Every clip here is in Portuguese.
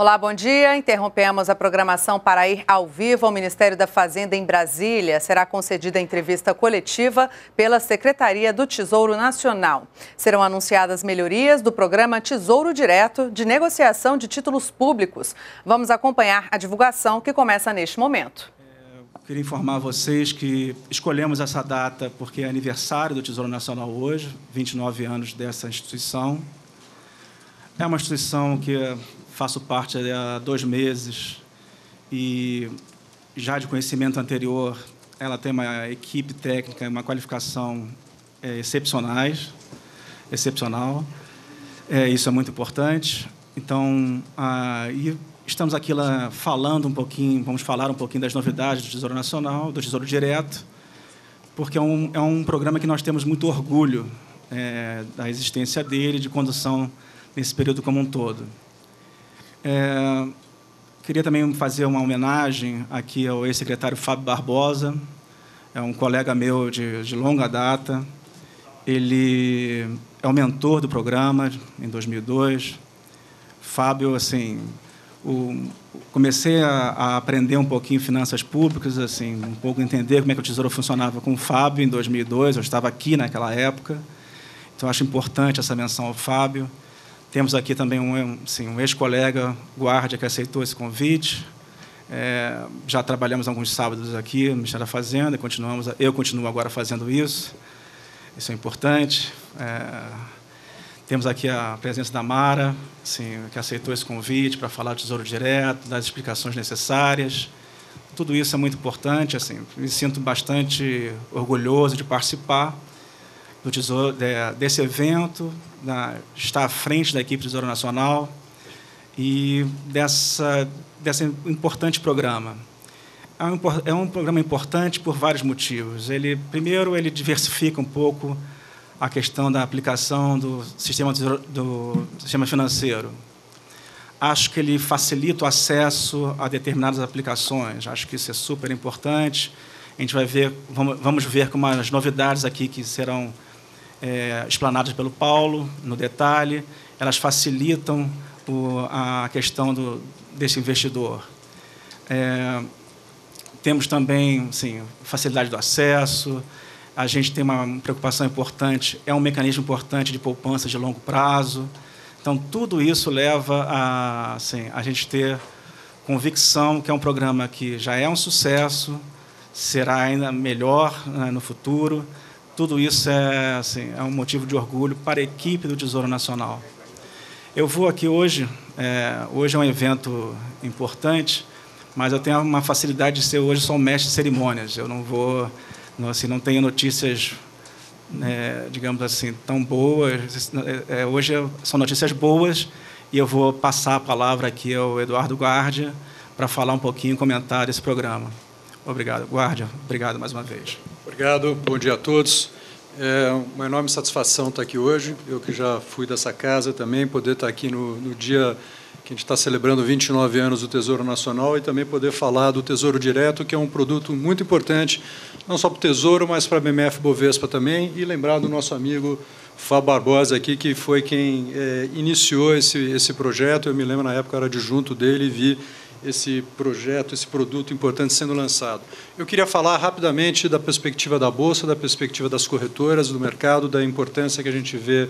Olá, bom dia. Interrompemos a programação para ir ao vivo ao Ministério da Fazenda em Brasília. Será concedida entrevista coletiva pela Secretaria do Tesouro Nacional. Serão anunciadas melhorias do programa Tesouro Direto de negociação de títulos públicos. Vamos acompanhar a divulgação que começa neste momento. Eu queria informar a vocês que escolhemos essa data porque é aniversário do Tesouro Nacional hoje, 29 anos dessa instituição. É uma instituição que faço parte há 2 meses e já de conhecimento anterior, ela tem uma equipe técnica e uma qualificação excepcional. Isso é muito importante. Então, e estamos aqui falando um pouquinho, vamos falar um pouquinho das novidades do Tesouro Nacional, do Tesouro Direto, porque é um programa que nós temos muito orgulho da existência dele, de condução nesse período como um todo. Queria também fazer uma homenagem aqui ao ex-secretário Fábio Barbosa, é um colega meu de longa data. Ele é o mentor do programa em 2002. Fábio, assim, comecei a aprender um pouquinho finanças públicas, assim, um pouco entender como é que o Tesouro funcionava com o Fábio em 2002. Eu estava aqui naquela época, então acho importante essa menção ao Fábio. Temos aqui também um ex-colega, Guardia, que aceitou esse convite. Já trabalhamos alguns sábados aqui no Ministério da Fazenda, eu continuo agora fazendo isso. Isso é importante. Temos aqui a presença da Mara, assim, que aceitou esse convite para falar do Tesouro Direto, das explicações necessárias. Tudo isso é muito importante. Assim, me sinto bastante orgulhoso de participar do Tesouro, desse evento, está à frente da equipe do Tesouro Nacional e desse importante programa. É um programa importante por vários motivos. Primeiro, ele diversifica um pouco a questão da aplicação do sistema financeiro. Acho que ele facilita o acesso a determinadas aplicações. Acho que isso é super importante. A gente vai ver, vamos ver como as novidades aqui que serão explanadas pelo Paulo no detalhe, elas facilitam a questão desse investidor. Temos também, assim, facilidade do acesso. A gente tem uma preocupação importante, é um mecanismo importante de poupança de longo prazo. Então, tudo isso leva a gente ter convicção que é um programa que já é um sucesso, será ainda melhor, né, no futuro. Tudo isso é um motivo de orgulho para a equipe do Tesouro Nacional. Eu vou aqui hoje, hoje é um evento importante, mas eu tenho uma facilidade de ser hoje só um mestre de cerimônias. Eu não vou, assim, não tenho notícias, digamos assim, tão boas. Hoje são notícias boas e eu vou passar a palavra aqui ao Eduardo Guardia para falar um pouquinho, comentar desse programa. Obrigado, Guardia. Obrigado mais uma vez. Obrigado, bom dia a todos. É uma enorme satisfação estar aqui hoje, eu que já fui dessa casa também, poder estar aqui no dia que a gente está celebrando 29 anos do Tesouro Nacional e também poder falar do Tesouro Direto, que é um produto muito importante, não só para o Tesouro, mas para a BM&F Bovespa também, e lembrar do nosso amigo Fábio Barbosa aqui, que foi quem iniciou esse projeto. Eu me lembro, na época, eu era adjunto dele e vi esse projeto, esse produto importante sendo lançado. Eu queria falar rapidamente da perspectiva da Bolsa, da perspectiva das corretoras, do mercado, da importância que a gente vê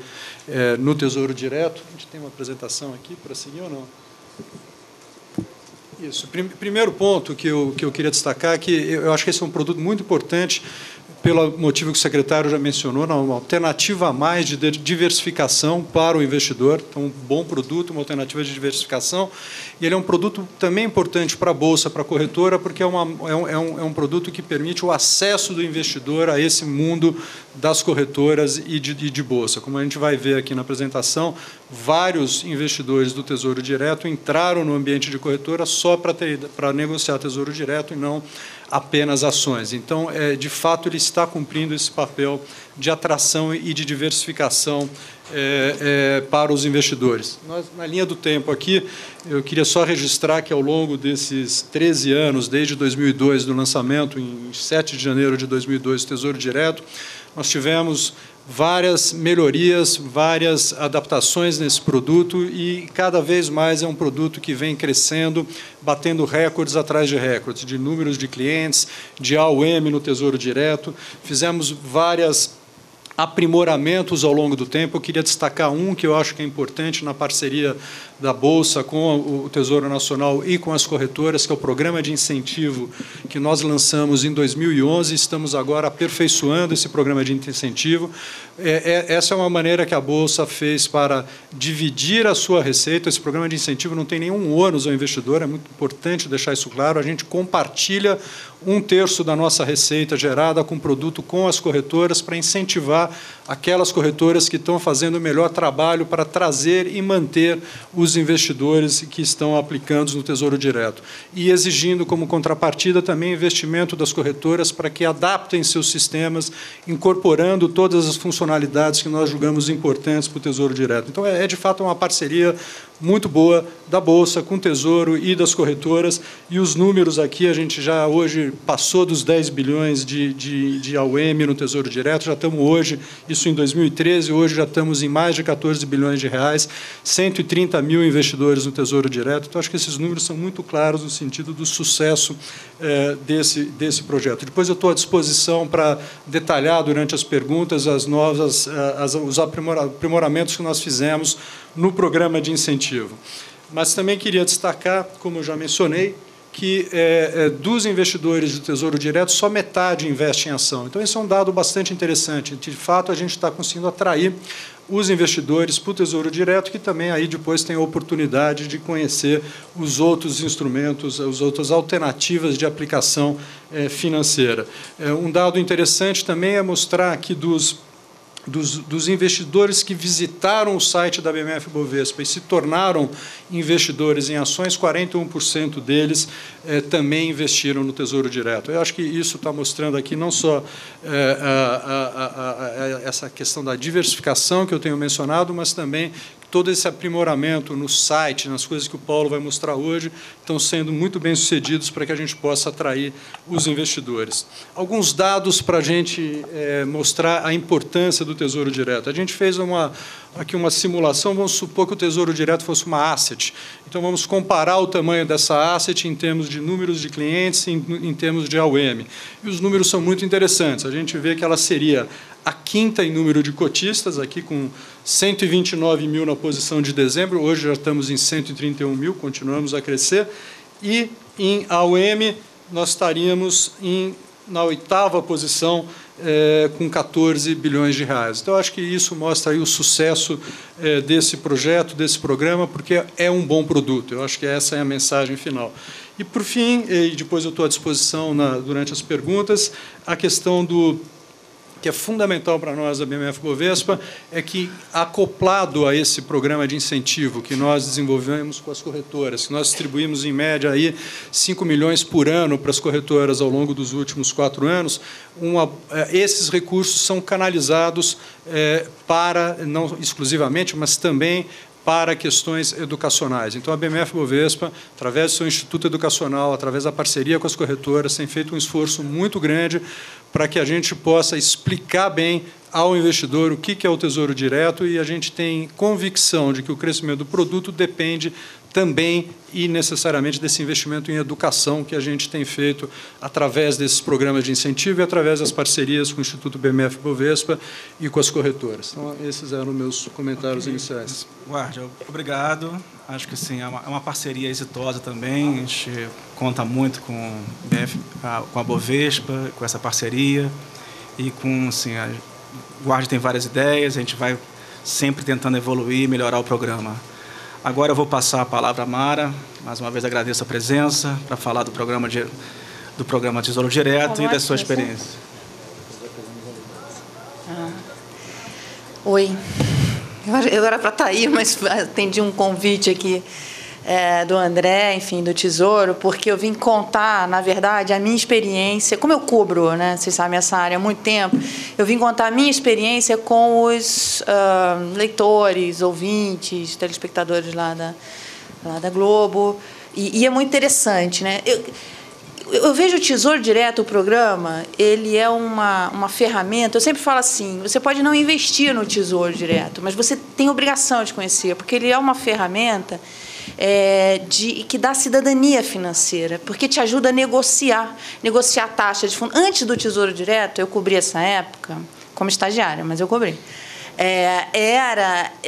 no Tesouro Direto. A gente tem uma apresentação aqui para seguir ou não? Isso. Primeiro ponto que eu queria destacar é que eu acho que esse é um produto muito importante pelo motivo que o secretário já mencionou, uma alternativa a mais de diversificação para o investidor. Então, um bom produto, uma alternativa de diversificação. E ele é um produto também importante para a Bolsa, para a corretora, porque é um produto que permite o acesso do investidor a esse mundo das corretoras e de Bolsa. Como a gente vai ver aqui na apresentação, vários investidores do Tesouro Direto entraram no ambiente de corretora só para negociar Tesouro Direto e não apenas ações. Então, de fato, ele está cumprindo esse papel de atração e de diversificação para os investidores. Nós, na linha do tempo aqui, eu queria só registrar que, ao longo desses 13 anos, desde 2002, do lançamento, em 7 de janeiro de 2002, Tesouro Direto, Nós tivemos várias melhorias, várias adaptações nesse produto e cada vez mais é um produto que vem crescendo, batendo recordes atrás de recordes, de números de clientes, de AUM no Tesouro Direto. Fizemos várias aprimoramentos ao longo do tempo. Eu queria destacar um que eu acho que é importante na parceria da Bolsa com o Tesouro Nacional e com as corretoras, que é o programa de incentivo que nós lançamos em 2011, estamos agora aperfeiçoando esse programa de incentivo. Essa é uma maneira que a Bolsa fez para dividir a sua receita. Esse programa de incentivo não tem nenhum ônus ao investidor, é muito importante deixar isso claro. A gente compartilha um terço da nossa receita gerada com produto com as corretoras para incentivar aquelas corretoras que estão fazendo o melhor trabalho para trazer e manter os investidores que estão aplicando no Tesouro Direto. E exigindo como contrapartida também investimento das corretoras para que adaptem seus sistemas, incorporando todas as funcionalidades que nós julgamos importantes para o Tesouro Direto. Então, é de fato uma parceria muito boa da Bolsa com o Tesouro e das corretoras. E os números aqui, a gente já hoje passou dos 10 bilhões de AUM no Tesouro Direto, já estamos hoje, isso em 2013, hoje já estamos em mais de 14 bilhões de reais, 130 mil investidores no Tesouro Direto. Então, acho que esses números são muito claros no sentido do sucesso desse projeto. Depois eu estou à disposição para detalhar durante as perguntas as novas, os aprimoramentos que nós fizemos no programa de incentivo. Mas também queria destacar, como eu já mencionei, que dos investidores do Tesouro Direto, só metade investe em ação. Então, isso é um dado bastante interessante. De fato, a gente está conseguindo atrair os investidores para o Tesouro Direto, que também aí depois tem a oportunidade de conhecer os outros instrumentos, as outras alternativas de aplicação financeira. Um dado interessante também é mostrar que dos investidores que visitaram o site da BM&F Bovespa e se tornaram investidores em ações, 41% deles também investiram no Tesouro Direto. Eu acho que isso está mostrando aqui não só essa questão da diversificação que eu tenho mencionado, mas também todo esse aprimoramento no site, nas coisas que o Paulo vai mostrar hoje, estão sendo muito bem sucedidos para que a gente possa atrair os investidores. Alguns dados para a gente mostrar a importância do Tesouro Direto. A gente fez aqui uma simulação, vamos supor que o Tesouro Direto fosse uma asset. Então, vamos comparar o tamanho dessa asset em termos de números de clientes, em termos de AUM. E os números são muito interessantes. A gente vê que ela seria a quinta em número de cotistas, aqui com 129 mil na posição de dezembro, hoje já estamos em 131 mil, continuamos a crescer, e em AUM nós estaríamos na oitava posição, com 14 bilhões de reais. Então, acho que isso mostra aí o sucesso desse projeto, desse programa, porque é um bom produto. Eu acho que essa é a mensagem final. E, por fim, e depois eu estou à disposição durante as perguntas, a questão que é fundamental para nós, da BM&F Bovespa, é que, acoplado a esse programa de incentivo que nós desenvolvemos com as corretoras, que nós distribuímos, em média, aí 5 milhões por ano para as corretoras ao longo dos últimos 4 anos, esses recursos são canalizados para, não exclusivamente, mas também para questões educacionais. Então, a BM&F Bovespa, através do seu Instituto Educacional, através da parceria com as corretoras, tem feito um esforço muito grande para que a gente possa explicar bem ao investidor o que é o Tesouro Direto, e a gente tem convicção de que o crescimento do produto depende também e necessariamente desse investimento em educação que a gente tem feito através desses programas de incentivo e através das parcerias com o Instituto BM&F Bovespa e com as corretoras. Então, esses eram meus comentários iniciais. Guardia, obrigado. Acho que sim, é uma parceria exitosa também. A gente conta muito com a Bovespa, com essa parceria e com, assim, a Guardia tem várias ideias, a gente vai sempre tentando evoluir e melhorar o programa. Agora eu vou passar a palavra à Mara. Mais uma vez agradeço a presença para falar do programa Tesouro Direto e da sua experiência. Oi. Eu era para estar aí, mas atendi um convite aqui do André, enfim, do Tesouro, porque eu vim contar, na verdade, a minha experiência. Como eu cubro, né, vocês sabem, essa área há muito tempo, eu vim contar a minha experiência com os leitores, ouvintes, telespectadores lá da Globo. E é muito interessante, né? Eu Eu vejo o Tesouro Direto, o programa, ele é uma ferramenta. Eu sempre falo assim, você pode não investir no Tesouro Direto, mas você tem obrigação de conhecer, porque ele é uma ferramenta que dá cidadania financeira, porque te ajuda a negociar a taxa de fundo. Antes do Tesouro Direto, eu cobri essa época, como estagiária, mas eu cobri.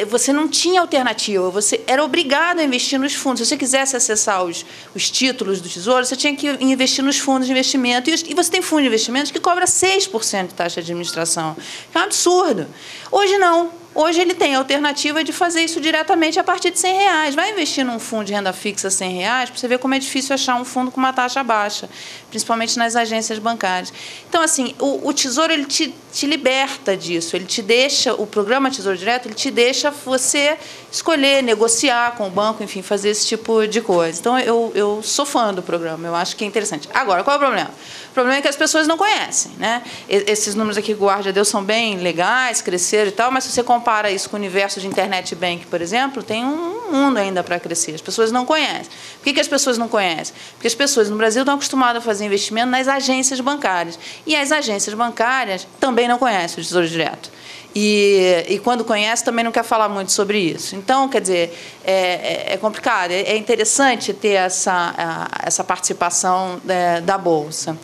Você não tinha alternativa, você era obrigado a investir nos fundos. Se você quisesse acessar os títulos do Tesouro, você tinha que investir nos fundos de investimento. E você tem fundo de investimento que cobra 6% de taxa de administração. É um absurdo. Hoje não. Hoje ele tem a alternativa de fazer isso diretamente a partir de R$100. Vai investir num fundo de renda fixa R$100 para você ver como é difícil achar um fundo com uma taxa baixa, principalmente nas agências bancárias. Então, assim, o Tesouro ele te liberta disso, ele te deixa, o programa Tesouro Direto, ele te deixa você escolher, negociar com o banco, enfim, fazer esse tipo de coisa. Então, eu sou fã do programa, eu acho que é interessante. Agora, qual é o problema? O problema é que as pessoas não conhecem, né? Esses números aqui que o Guardia deu são bem legais, cresceram e tal, mas se você compara isso com o universo de internet bank, por exemplo, tem um mundo ainda para crescer. As pessoas não conhecem. Por que as pessoas não conhecem? Porque as pessoas no Brasil estão acostumadas a fazer investimento nas agências bancárias. E as agências bancárias também não conhecem o Tesouro Direto. E quando conhece, também não quer falar muito sobre isso. Então, quer dizer, é complicado. É interessante ter essa participação da Bolsa.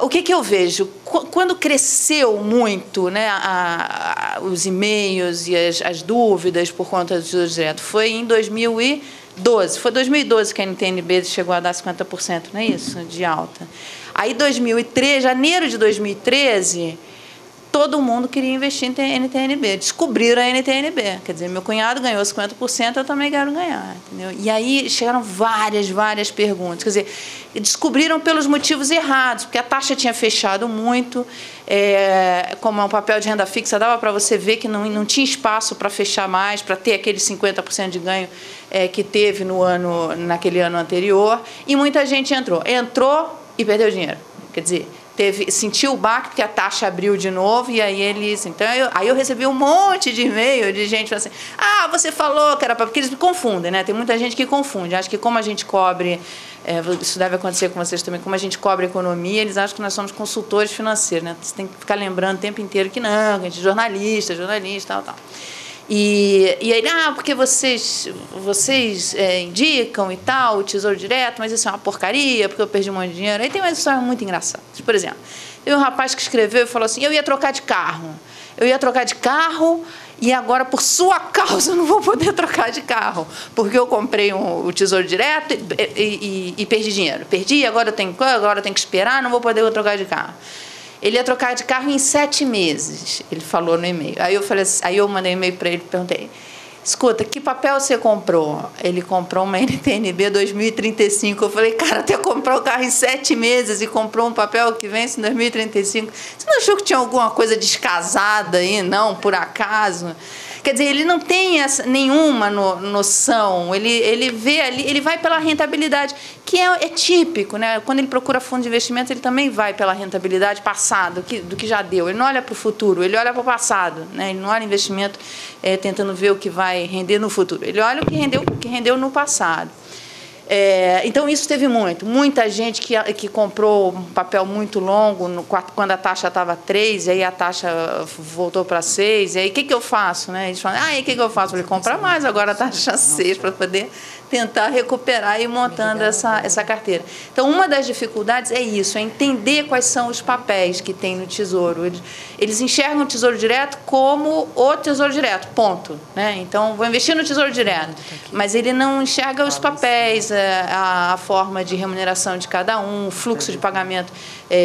O que eu vejo? Quando cresceu muito, né, os e-mails e as dúvidas por conta do Tesouro Direto, foi em 2012. Foi 2012 que a NTNB chegou a dar 50%, não é isso? De alta. Aí, 2013, janeiro de 2013... todo mundo queria investir em NTNB, descobriram a NTNB. Quer dizer, meu cunhado ganhou 50%, eu também quero ganhar. Entendeu? E aí chegaram várias perguntas. Quer dizer, descobriram pelos motivos errados, porque a taxa tinha fechado muito, como é um papel de renda fixa, dava para você ver que não tinha espaço para fechar mais, para ter aqueles 50% de ganho que teve naquele ano anterior. E muita gente entrou e perdeu dinheiro. Quer dizer, sentiu o baque, porque a taxa abriu de novo, e aí eles... Então, aí eu recebi um monte de e-mail de gente falando assim, você falou que era para... Porque eles me confundem, né? Tem muita gente que confunde. Acho que como a gente cobre... isso deve acontecer com vocês também. Como a gente cobre a economia, eles acham que nós somos consultores financeiros, né? Você tem que ficar lembrando o tempo inteiro que não, que a gente é jornalista, tal. E aí, porque vocês indicam e tal, o Tesouro Direto, mas isso é uma porcaria, porque eu perdi um monte de dinheiro. Aí tem umas histórias muito engraçadas. Por exemplo, tem um rapaz que escreveu e falou assim, eu ia trocar de carro e agora, por sua causa, eu não vou poder trocar de carro, porque eu comprei o Tesouro Direto e perdi dinheiro. Perdi, agora eu tenho que esperar, não vou poder trocar de carro. Ele ia trocar de carro em 7 meses, ele falou no e-mail. Aí eu falei assim, aí eu mandei um e-mail para ele e perguntei, escuta, que papel você comprou? Ele comprou uma NTNB 2035. Eu falei, cara, você comprou o carro em 7 meses e comprou um papel que vence em 2035. Você não achou que tinha alguma coisa descasada aí, não, por acaso? Quer dizer, ele não tem nenhuma noção, ele vê ali, ele vai pela rentabilidade, que é típico, né? Quando ele procura fundo de investimento, ele também vai pela rentabilidade passada, do que já deu. Ele não olha para o futuro, ele olha para o passado, né? Ele não olha investimento tentando ver o que vai render no futuro, ele olha o que rendeu no passado. Então, isso teve muita gente que comprou um papel muito longo, quando a taxa estava 3, e aí a taxa voltou para 6, e aí o que eu faço? Né? Eles falam, o que eu faço? Ele compra mais, agora a taxa 6, para poder tentar recuperar e ir montando essa carteira. Então, uma das dificuldades é isso, é entender quais são os papéis que tem no Tesouro. Eles enxergam o Tesouro Direto como o Tesouro Direto, ponto. Né? Então, vou investir no Tesouro Direto, mas ele não enxerga os papéis, a forma de remuneração de cada um, o fluxo de pagamento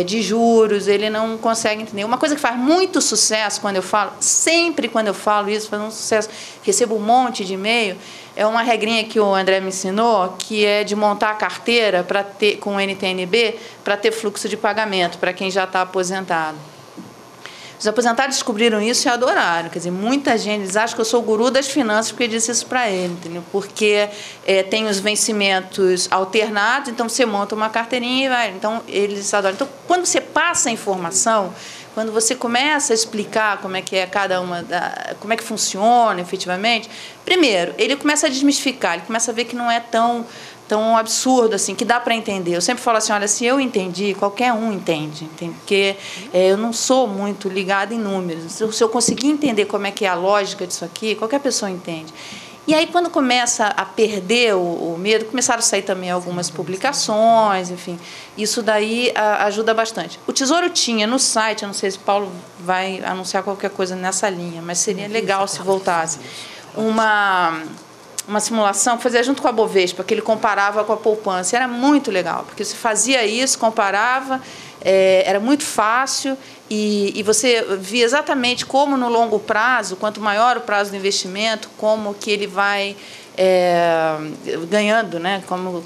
de juros, ele não consegue entender. Uma coisa que faz muito sucesso quando eu falo, sempre quando eu falo isso, faz um sucesso, recebo um monte de e-mail, é uma regrinha que o André me ensinou, que é de montar a carteira para ter, com o NTNB, para ter fluxo de pagamento, para quem já está aposentado. Os aposentados descobriram isso e adoraram. Quer dizer, muita gente, eles acham que eu sou o guru das finanças porque eu disse isso para ele, entendeu? Porque tem os vencimentos alternados, então você monta uma carteirinha e vai. Então, eles adoram. Então, quando você passa a informação, Quando você começa a explicar como é que é cada uma, como é que funciona efetivamente, primeiro, ele começa a desmistificar, ele começa a ver que não é tão absurdo assim, que dá para entender. Eu sempre falo assim, olha, se eu entendi, qualquer um entende? Porque eu não sou muito ligada em números. Se eu conseguir entender como é que é a lógica disso aqui, qualquer pessoa entende. E aí, quando começa a perder o medo, começaram a sair também algumas publicações, enfim. Isso daí ajuda bastante. O Tesouro tinha no site, eu não sei se o Paulo vai anunciar qualquer coisa nessa linha, mas seria legal se voltasse, uma simulação que fazia junto com a Bovespa, que ele comparava com a poupança. Era muito legal, porque você fazia isso, comparava, era muito fácil e você via exatamente como no longo prazo, quanto maior o prazo do investimento, como que ele vai ganhando, né? Como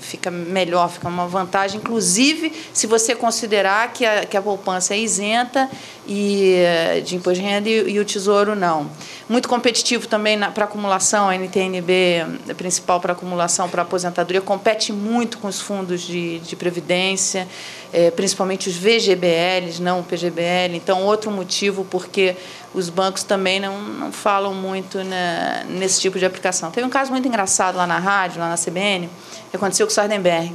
fica melhor, fica uma vantagem, inclusive se você considerar que a poupança é isenta de imposto de renda e o tesouro não. Muito competitivo também para acumulação, a NTNB é principal para acumulação, para aposentadoria, compete muito com os fundos de previdência, principalmente os VGBLs, não o PGBL, então outro motivo porque os bancos também não falam muito nesse tipo de aplicação. Teve um caso muito engraçado lá na rádio, lá na CBN, que aconteceu com o Sardenberg.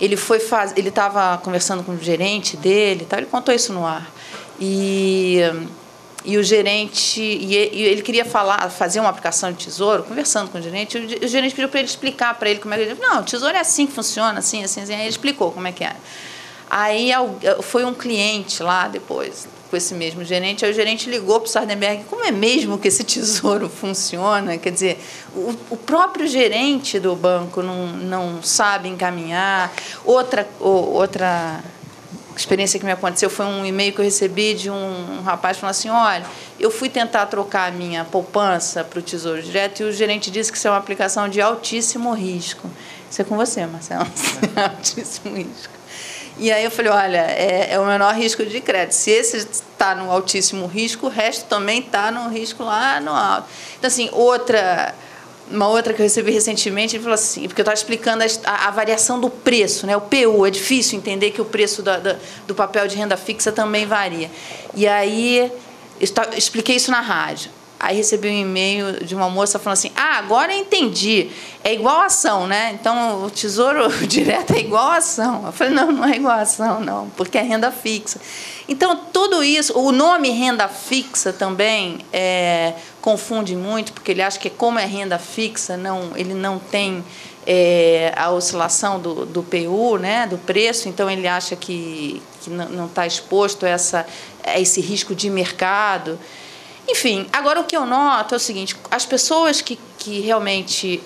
Ele estava conversando com o gerente dele, ele contou isso no ar. E o gerente, ele queria fazer uma aplicação de tesouro, conversando com o gerente, e o gerente pediu para ele explicar para ele como é que ele... Não, o tesouro é assim que funciona, assim, assim, assim. Aí ele explicou como é que era. Aí foi um cliente lá depois, com esse mesmo gerente, aí o gerente ligou para o Sardenberg, como é mesmo que esse tesouro funciona? Quer dizer, o próprio gerente do banco não sabe encaminhar. Outra experiência que me aconteceu foi um e-mail que eu recebi de um rapaz falando assim, olha, eu fui tentar trocar a minha poupança para o Tesouro Direto e o gerente disse que isso é uma aplicação de altíssimo risco. Isso é com você, Marcelo. É altíssimo risco. E aí eu falei, olha, é o menor risco de crédito. Se esse está no altíssimo risco, o resto também está no risco lá no alto. Então, assim, uma outra que eu recebi recentemente, ele falou assim, porque eu estava explicando a variação do preço, né? O PU, é difícil entender que o preço do papel de renda fixa também varia. E aí eu expliquei isso na rádio. Aí recebi um e-mail de uma moça falando assim, agora eu entendi, é igual a ação, né? Então, o Tesouro Direto é igual a ação. Eu falei, não, não é igual a ação, não, porque é renda fixa. Então, tudo isso, o nome renda fixa também confunde muito, porque ele acha que como é renda fixa, ele não tem a oscilação do PU, né, do preço, então ele acha que não está exposto a esse risco de mercado. Enfim, agora o que eu noto é o seguinte, as pessoas que realmente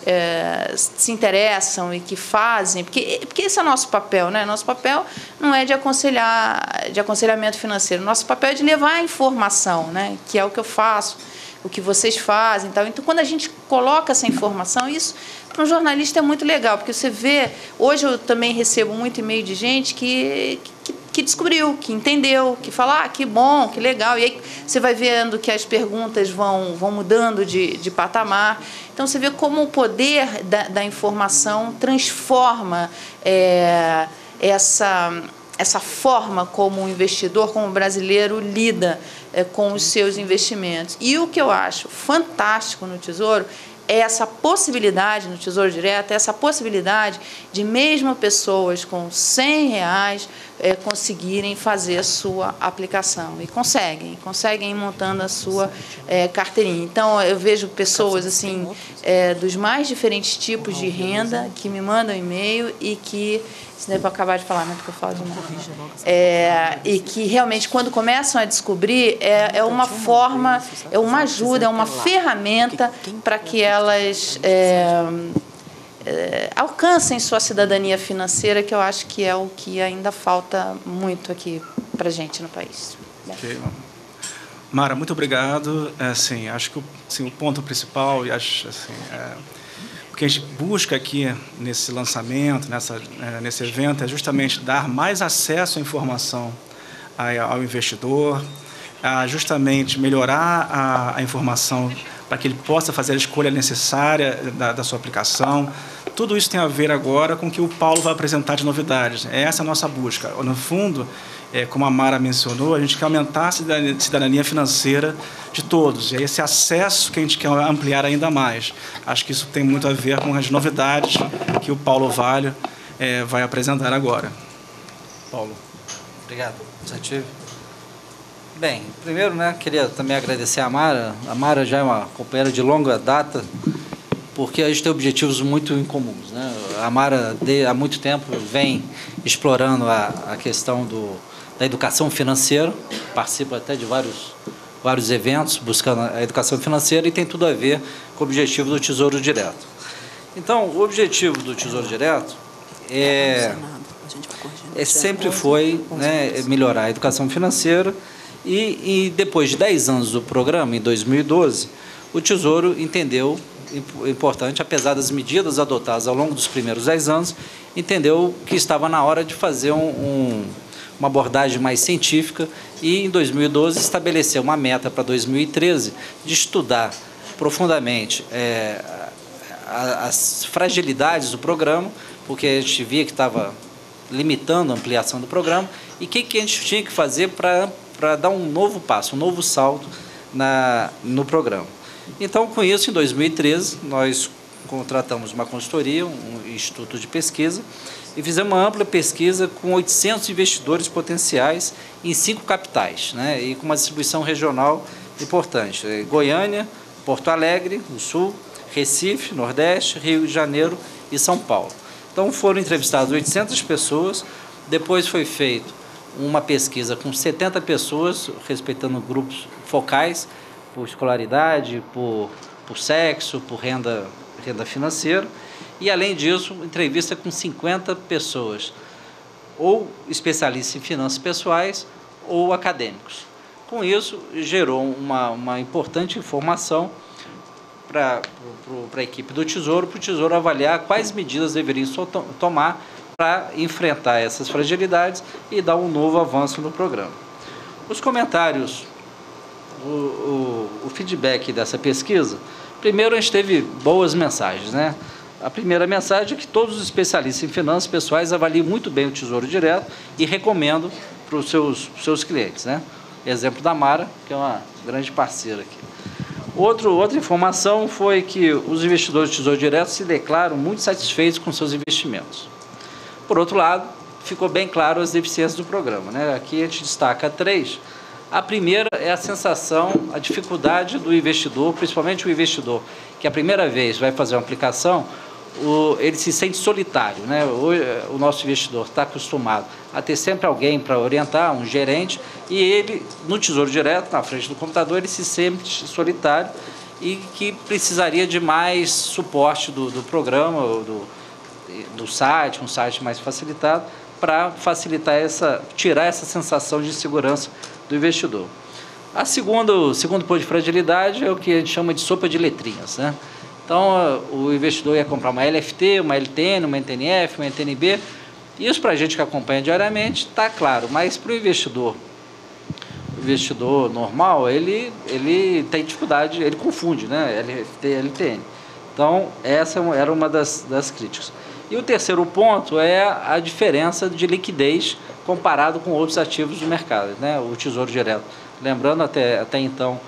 se interessam e que fazem, porque esse é o nosso papel, né? Nosso papel não é de aconselhamento financeiro, nosso papel é de levar a informação, né? Que é o que eu faço, o que vocês fazem e tal. Então, quando a gente coloca essa informação, isso para um jornalista é muito legal, porque você vê, hoje eu também recebo muito e-mail de gente que descobriu, que entendeu, que fala, que bom, que legal. E aí você vai vendo que as perguntas vão mudando de patamar. Então, você vê como o poder da informação transforma essa forma como o investidor, como o brasileiro lida com os seus investimentos. E o que eu acho fantástico no Tesouro é essa possibilidade, no Tesouro Direto, é essa possibilidade de mesmo pessoas com R$100 conseguirem fazer a sua aplicação. E conseguem ir montando a sua carteirinha. Então, eu vejo pessoas assim dos mais diferentes tipos de renda que me mandam e-mail e que... Isso daí para acabar de falar, né? Porque eu falo de novo. E que realmente, quando começam a descobrir, é uma forma, é uma ajuda, é uma ferramenta para que elas alcancem sua cidadania financeira, que eu acho que é o que ainda falta muito aqui para a gente no país. Okay. Mara, muito obrigado. Assim, acho que o ponto principal, e acho assim, o que a gente busca aqui nesse lançamento, nesse evento, é justamente dar mais acesso à informação ao investidor, justamente melhorar a informação para que ele possa fazer a escolha necessária da sua aplicação. Tudo isso tem a ver agora com o que o Paulo vai apresentar de novidades. Essa é a nossa busca. No fundo, como a Mara mencionou, a gente quer aumentar a cidadania financeira de todos. E é esse acesso que a gente quer ampliar ainda mais. Acho que isso tem muito a ver com as novidades que o Paulo vai apresentar agora. Paulo. Obrigado. Bem, primeiro, queria também agradecer a Mara. A Mara já é uma companheira de longa data, porque a gente tem objetivos muito incomuns. A Mara, há muito tempo, vem explorando a questão da educação financeira, participa até de vários eventos buscando a educação financeira e tem tudo a ver com o objetivo do Tesouro Direto. Então, o objetivo do Tesouro Direto sempre foi melhorar a educação financeira. E depois de 10 anos do programa, em 2012, o Tesouro entendeu importante, apesar das medidas adotadas ao longo dos primeiros 10 anos, entendeu que estava na hora de fazer uma abordagem mais científica e, em 2012, estabeleceu uma meta para 2013 de estudar profundamente as fragilidades do programa, porque a gente via que estava limitando a ampliação do programa e o que a gente tinha que fazer para dar um novo passo, um novo salto no programa. Então, com isso, em 2013, nós contratamos uma consultoria, um instituto de pesquisa, e fizemos uma ampla pesquisa com 800 investidores potenciais em 5 capitais, e com uma distribuição regional importante. Goiânia, Porto Alegre, no Sul, Recife, Nordeste, Rio de Janeiro e São Paulo. Então, foram entrevistadas 800 pessoas, depois foi feito uma pesquisa com 70 pessoas, respeitando grupos focais, por escolaridade, por sexo, por renda financeira. E, além disso, entrevista com 50 pessoas, ou especialistas em finanças pessoais ou acadêmicos. Com isso, gerou uma importante informação para a equipe do Tesouro, para o Tesouro avaliar quais medidas deveriam tomar para enfrentar essas fragilidades e dar um novo avanço no programa. Os comentários, o feedback dessa pesquisa, primeiro a gente teve boas mensagens. A primeira mensagem é que todos os especialistas em finanças pessoais avaliam muito bem o Tesouro Direto e recomendam para os seus clientes. Exemplo da Mara, que é uma grande parceira aqui. Outra informação foi que os investidores do Tesouro Direto se declaram muito satisfeitos com seus investimentos. Por outro lado, ficou bem claro as deficiências do programa. Aqui a gente destaca 3. A primeira é a sensação, a dificuldade do investidor, principalmente o investidor que a primeira vez vai fazer uma aplicação, ele se sente solitário. O nosso investidor está acostumado a ter sempre alguém para orientar, um gerente, e ele, no Tesouro Direto, na frente do computador, ele se sente solitário e que precisaria de mais suporte do programa, do site, um site mais facilitado, para facilitar tirar essa sensação de insegurança do investidor. O segundo ponto de fragilidade é o que a gente chama de sopa de letrinhas. Então, o investidor ia comprar uma LFT, uma LTN, uma NTNF, uma NTNB. Isso, para a gente que acompanha diariamente, está claro, mas para o investidor normal, ele tem dificuldade, ele confunde LFT e LTN. Então, essa era uma das críticas. E o terceiro ponto é a diferença de liquidez comparado com outros ativos do mercado, o Tesouro Direto. Lembrando, até então,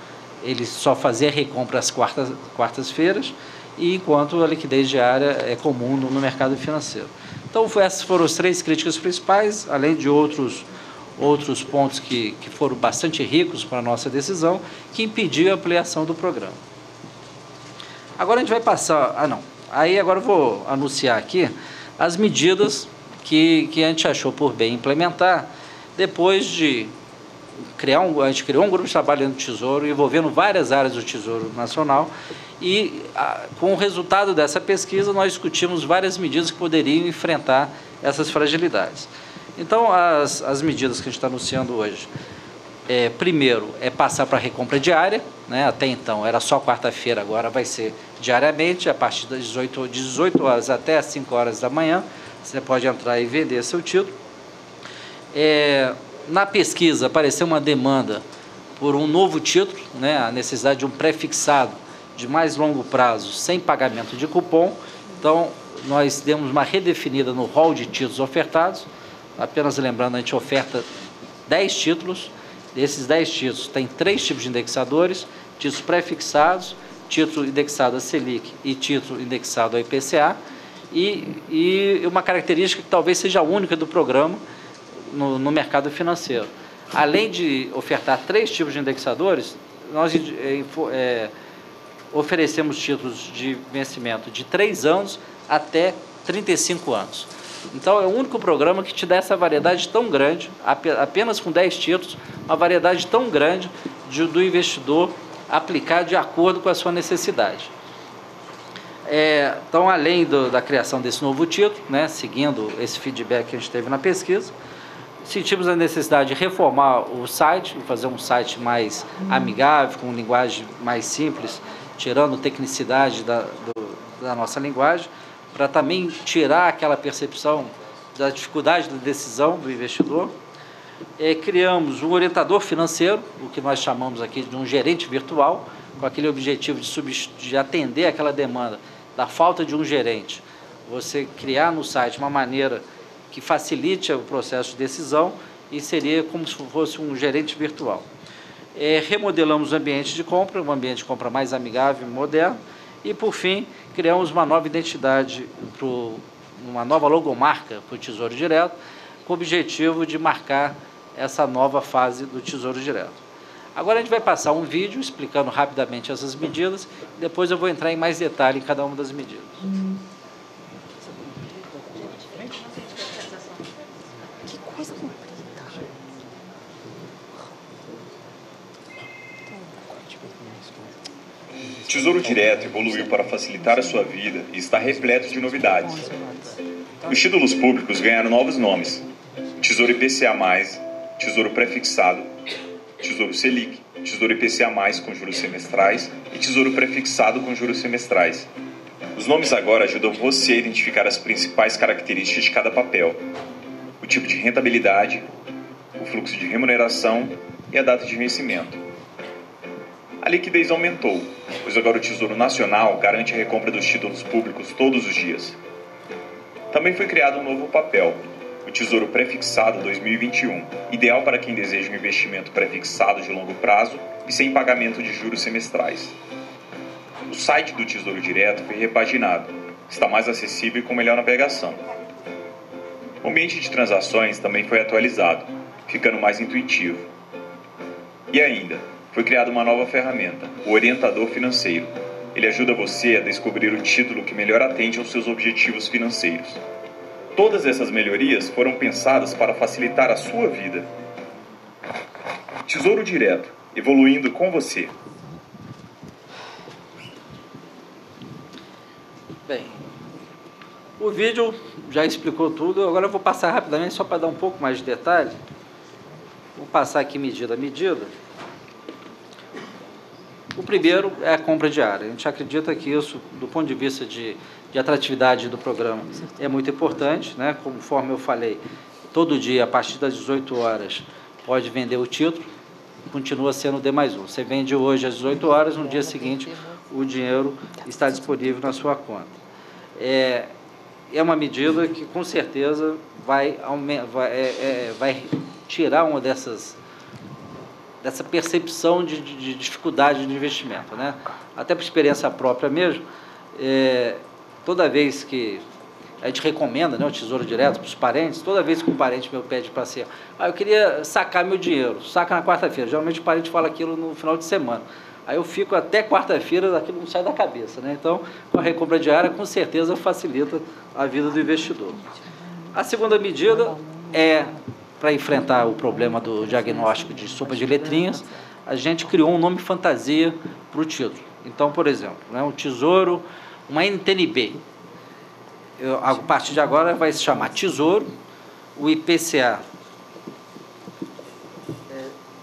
ele só fazia recompra às quartas-feiras, enquanto a liquidez diária é comum no mercado financeiro. Então, essas foram as 3 críticas principais, além de outros pontos que foram bastante ricos para a nossa decisão, que impediu a ampliação do programa. Agora a gente vai passar... Aí agora eu vou anunciar aqui as medidas que a gente achou por bem implementar depois de criar a gente criou um grupo de trabalho no Tesouro, envolvendo várias áreas do Tesouro Nacional e com o resultado dessa pesquisa nós discutimos várias medidas que poderiam enfrentar essas fragilidades. Então, as medidas que a gente está anunciando hoje... primeiro, passar para a recompra diária, até então era só quarta-feira, agora vai ser diariamente, a partir das 18 horas até as 5 horas da manhã, você pode entrar e vender seu título. Na pesquisa apareceu uma demanda por um novo título, a necessidade de um prefixado de mais longo prazo sem pagamento de cupom. Então, nós demos uma redefinida no rol de títulos ofertados. Apenas lembrando, a gente oferta 10 títulos. Desses 10 títulos, tem 3 tipos de indexadores: títulos prefixados, título indexado a Selic e título indexado a IPCA. E uma característica que talvez seja a única do programa no mercado financeiro. Além de ofertar 3 tipos de indexadores, nós oferecemos títulos de vencimento de 3 anos até 35 anos. Então, é o único programa que te dá essa variedade tão grande, apenas com 10 títulos, uma variedade tão grande do investidor aplicar de acordo com a sua necessidade. Então, além da criação desse novo título, né, seguindo esse feedback que a gente teve na pesquisa, sentimos a necessidade de reformar o site, fazer um site mais amigável, com linguagem mais simples, tirando tecnicidade da nossa linguagem, para também tirar aquela percepção da dificuldade da decisão do investidor. Criamos um orientador financeiro, o que nós chamamos aqui de um gerente virtual, com aquele objetivo de atender aquela demanda da falta de um gerente. Você criar no site uma maneira que facilite o processo de decisão e seria como se fosse um gerente virtual. Remodelamos o ambiente de compra, um ambiente de compra mais amigável e moderno. E, por fim, criamos uma nova identidade, uma nova logomarca para o Tesouro Direto, com o objetivo de marcar essa nova fase do Tesouro Direto. Agora a gente vai passar um vídeo explicando rapidamente essas medidas, depois eu vou entrar em mais detalhe em cada uma das medidas. Que coisa completa! O Tesouro Direto evoluiu para facilitar a sua vida e está repleto de novidades. Os títulos públicos ganharam novos nomes: Tesouro IPCA+, Tesouro Prefixado, Tesouro Selic, Tesouro IPCA+, com juros semestrais e Tesouro Prefixado com juros semestrais. Os nomes agora ajudam você a identificar as principais características de cada papel, o tipo de rentabilidade, o fluxo de remuneração e a data de vencimento. A liquidez aumentou, pois agora o Tesouro Nacional garante a recompra dos títulos públicos todos os dias. Também foi criado um novo papel, o Tesouro Prefixado 2021, ideal para quem deseja um investimento prefixado de longo prazo e sem pagamento de juros semestrais. O site do Tesouro Direto foi repaginado, está mais acessível e com melhor navegação. O ambiente de transações também foi atualizado, ficando mais intuitivo. E ainda, foi criada uma nova ferramenta, o Orientador Financeiro. Ele ajuda você a descobrir o título que melhor atende aos seus objetivos financeiros. Todas essas melhorias foram pensadas para facilitar a sua vida. Tesouro Direto, evoluindo com você. Bem, o vídeo já explicou tudo, agora eu vou passar rapidamente só para dar um pouco mais de detalhe. Vou passar aqui medida a medida. O primeiro é a compra diária. A gente acredita que isso, do ponto de vista de atratividade do programa, é muito importante, né? Conforme eu falei, todo dia, a partir das 18 horas, pode vender o título, continua sendo D+1. Você vende hoje às 18 horas, no dia seguinte, o dinheiro está disponível na sua conta. É uma medida que, com certeza, vai tirar uma dessa percepção de dificuldade de investimento, né? Até por experiência própria mesmo, toda vez que a gente recomenda, né, o Tesouro Direto para os parentes, toda vez que um parente meu pede para ser, eu queria sacar meu dinheiro, saca na quarta-feira. Geralmente o parente fala aquilo no final de semana. Aí eu fico até quarta-feira, aquilo não sai da cabeça, né? Então, com a recompra diária, com certeza facilita a vida do investidor. A segunda medida é para enfrentar o problema do diagnóstico de sopa de letrinhas, a gente criou um nome fantasia para o título. Então, por exemplo, né, um tesouro, uma NTNB. A partir de agora vai se chamar tesouro, o IPCA.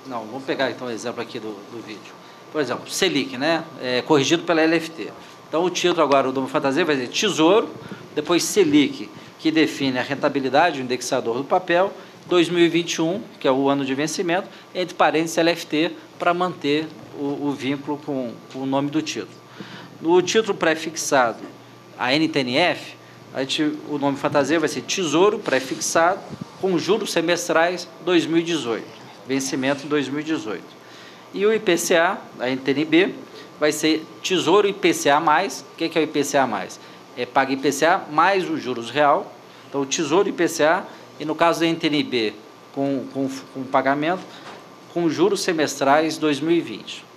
Não, vamos pegar então o exemplo aqui do vídeo. Por exemplo, Selic, né, corrigido pela LFT. Então, o título agora, o nome fantasia, vai ser tesouro, depois Selic, que define a rentabilidade, o indexador do papel, 2021, que é o ano de vencimento, entre parênteses LFT, para manter o vínculo com o nome do título. No título prefixado, a NTNF, o nome fantasia vai ser Tesouro Prefixado com juros semestrais 2018, vencimento em 2018. E o IPCA, a NTNB, vai ser Tesouro IPCA+. O que é o IPCA+? É paga IPCA mais o juros real. Então, o Tesouro IPCA, e no caso da NTNB, com pagamento, com juros semestrais 2020.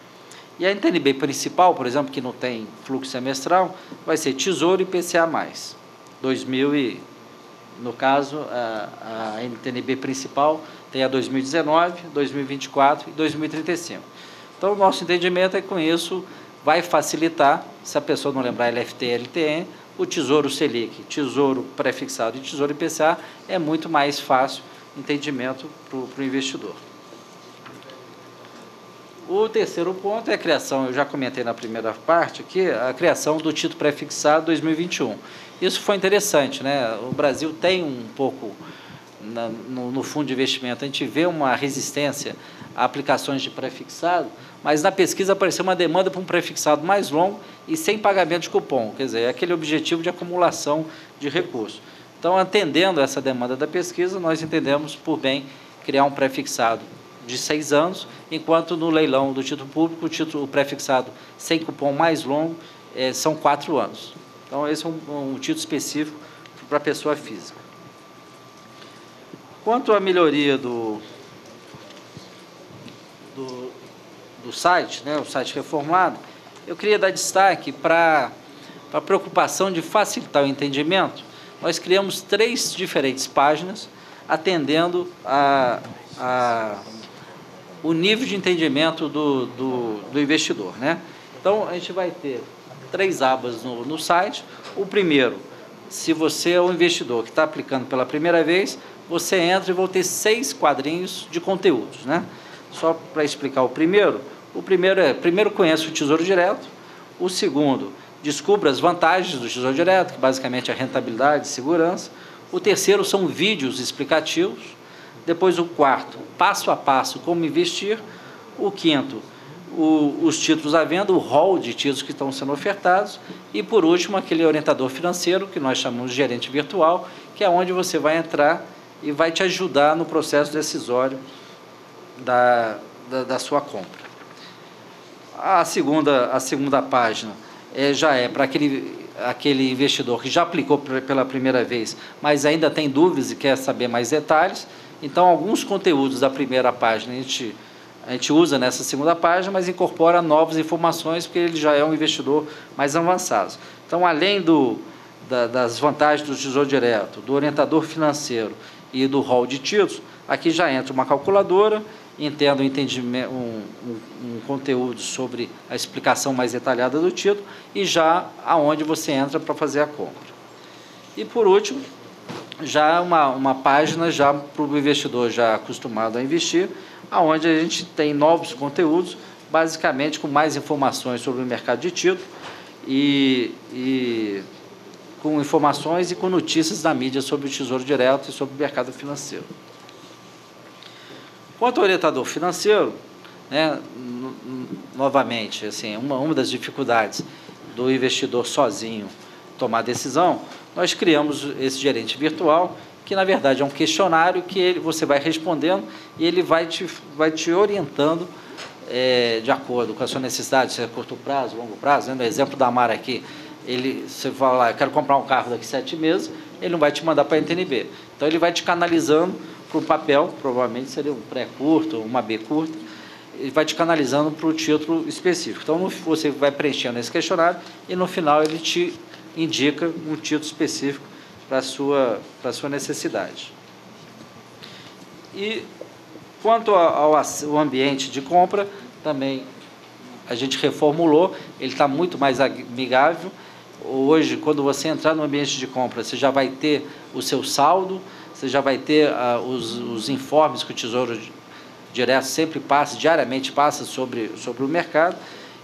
E a NTNB principal, por exemplo, que não tem fluxo semestral, vai ser Tesouro IPCA+. 2000, no caso, a NTNB principal tem a 2019, 2024 e 2035. Então, o nosso entendimento é que com isso vai facilitar, se a pessoa não lembrar LFT e LTN, o Tesouro Selic, Tesouro Prefixado e Tesouro IPCA é muito mais fácil entendimento para o investidor. O terceiro ponto é a criação, eu já comentei na primeira parte aqui, a criação do título prefixado 2021. Isso foi interessante, né? O Brasil tem um pouco, no fundo de investimento, a gente vê uma resistência a aplicações de prefixado, mas na pesquisa apareceu uma demanda para um prefixado mais longo e sem pagamento de cupom, quer dizer, é aquele objetivo de acumulação de recursos. Então, atendendo essa demanda da pesquisa, nós entendemos por bem criar um prefixado de 6 anos, enquanto no leilão do título público, o título prefixado sem cupom mais longo são 4 anos. Então, esse é um título específico para a pessoa física. Quanto à melhoria do site, né, o site reformado, eu queria dar destaque para a preocupação de facilitar o entendimento. Nós criamos 3 diferentes páginas, atendendo o nível de entendimento do investidor, né? Então, a gente vai ter 3 abas no site. O primeiro, se você é um investidor que está aplicando pela primeira vez, você entra e vão ter 6 quadrinhos de conteúdos, né? Só para explicar o primeiro é, primeiro conheça o Tesouro Direto, o segundo, descubra as vantagens do Tesouro Direto, que basicamente é a rentabilidade e segurança, o terceiro são vídeos explicativos, depois o quarto, passo a passo, como investir. O quinto, os títulos à venda, o rol de títulos que estão sendo ofertados. E, por último, aquele orientador financeiro, que nós chamamos de gerente virtual, que é onde você vai entrar e vai te ajudar no processo decisório da sua compra. A segunda página já é para aquele investidor que já aplicou pela primeira vez, mas ainda tem dúvidas e quer saber mais detalhes. Então, alguns conteúdos da primeira página a gente usa nessa segunda página, mas incorpora novas informações, porque ele já é um investidor mais avançado. Então, além das vantagens do Tesouro Direto, do orientador financeiro e do rol de títulos, aqui já entra uma calculadora, entendo um conteúdo sobre a explicação mais detalhada do título e já aonde você entra para fazer a compra. E, por último, já uma página já para o investidor já acostumado a investir, onde a gente tem novos conteúdos, basicamente com mais informações sobre o mercado de título e com informações e com notícias da mídia sobre o Tesouro Direto e sobre o mercado financeiro. Quanto ao orientador financeiro, né, novamente, assim, uma das dificuldades do investidor sozinho tomar decisão, nós criamos esse gerente virtual, que, na verdade, é um questionário que você vai respondendo e ele vai te orientando de acordo com a sua necessidade, se é curto prazo, longo prazo. No exemplo da Mara aqui, você fala lá, eu quero comprar um carro daqui a 7 meses, ele não vai te mandar para a NTNB. Então, ele vai te canalizando para um papel, provavelmente seria um pré-curto, uma B curta, ele vai te canalizando para o título específico. Então, você vai preenchendo esse questionário e, no final, ele te indica um título específico para a sua necessidade. E quanto ao ambiente de compra, também a gente reformulou, ele está muito mais amigável. Hoje, quando você entrar no ambiente de compra, você já vai ter o seu saldo, você já vai ter os informes que o Tesouro Direto sempre passa, diariamente passa sobre o mercado,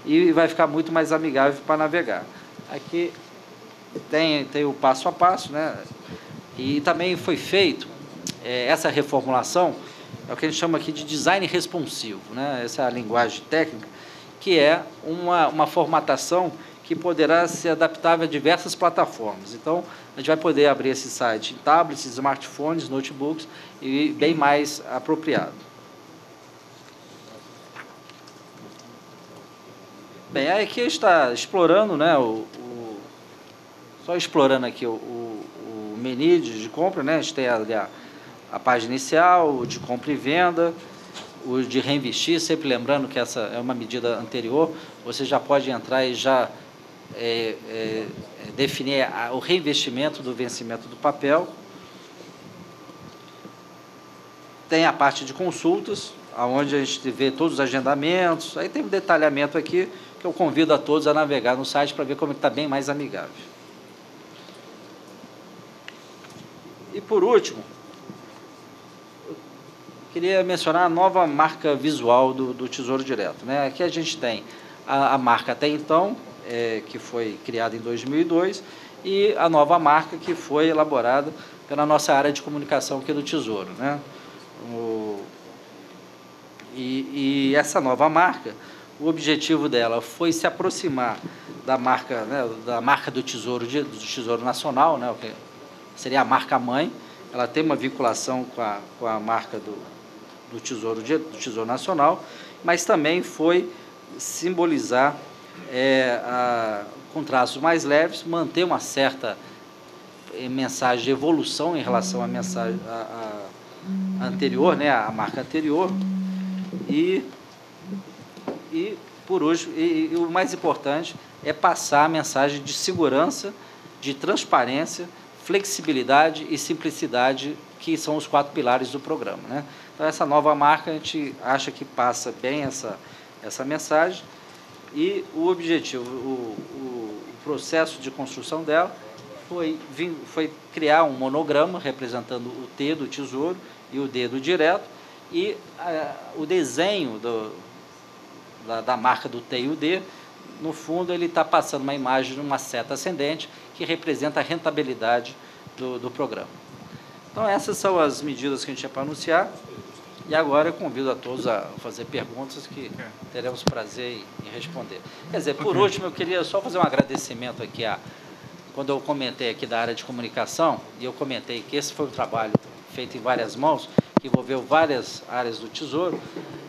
e vai ficar muito mais amigável para navegar. Aqui tem o passo a passo, né? E também foi feito essa reformulação, é o que a gente chama aqui de design responsivo, né? Essa é a linguagem técnica, que é uma formatação que poderá ser adaptável a diversas plataformas. Então, a gente vai poder abrir esse site em tablets, smartphones, notebooks e bem mais apropriado. Bem, aqui está explorando, né, só explorando aqui o menu de compra, né, a gente tem ali a página inicial, o de compra e venda, o de reinvestir, sempre lembrando que essa é uma medida anterior, você já pode entrar e já definir o reinvestimento do vencimento do papel. Tem a parte de consultas, onde a gente vê todos os agendamentos, aí tem um detalhamento aqui, que eu convido a todos a navegar no site para ver como está bem mais amigável. E por último, eu queria mencionar a nova marca visual do Tesouro Direto, né? Aqui a gente tem a marca até então, que foi criada em 2002, e a nova marca que foi elaborada pela nossa área de comunicação aqui do Tesouro, né? E essa nova marca, o objetivo dela foi se aproximar da marca, né, da marca do Tesouro Nacional, né, que seria a marca mãe. Ela tem uma vinculação com a marca do Tesouro Nacional, mas também foi simbolizar com traços mais leves, manter uma certa mensagem de evolução em relação à mensagem anterior, né, à marca anterior. E por hoje, e o mais importante é passar a mensagem de segurança, de transparência, flexibilidade e simplicidade, que são os 4 pilares do programa, né? Então, essa nova marca, a gente acha que passa bem essa mensagem, e o objetivo, o processo de construção dela foi criar um monograma representando o T do Tesouro e o D do Direto, e o desenho da marca do T e o D, no fundo, ele está passando uma imagem de uma seta ascendente que representa a rentabilidade do programa. Então, essas são as medidas que a gente tinha para anunciar, e agora eu convido a todos a fazer perguntas que teremos prazer em responder. Quer dizer, por último, eu queria só fazer um agradecimento aqui quando eu comentei aqui da área de comunicação, e eu comentei que esse foi um trabalho feito em várias mãos, que envolveu várias áreas do Tesouro.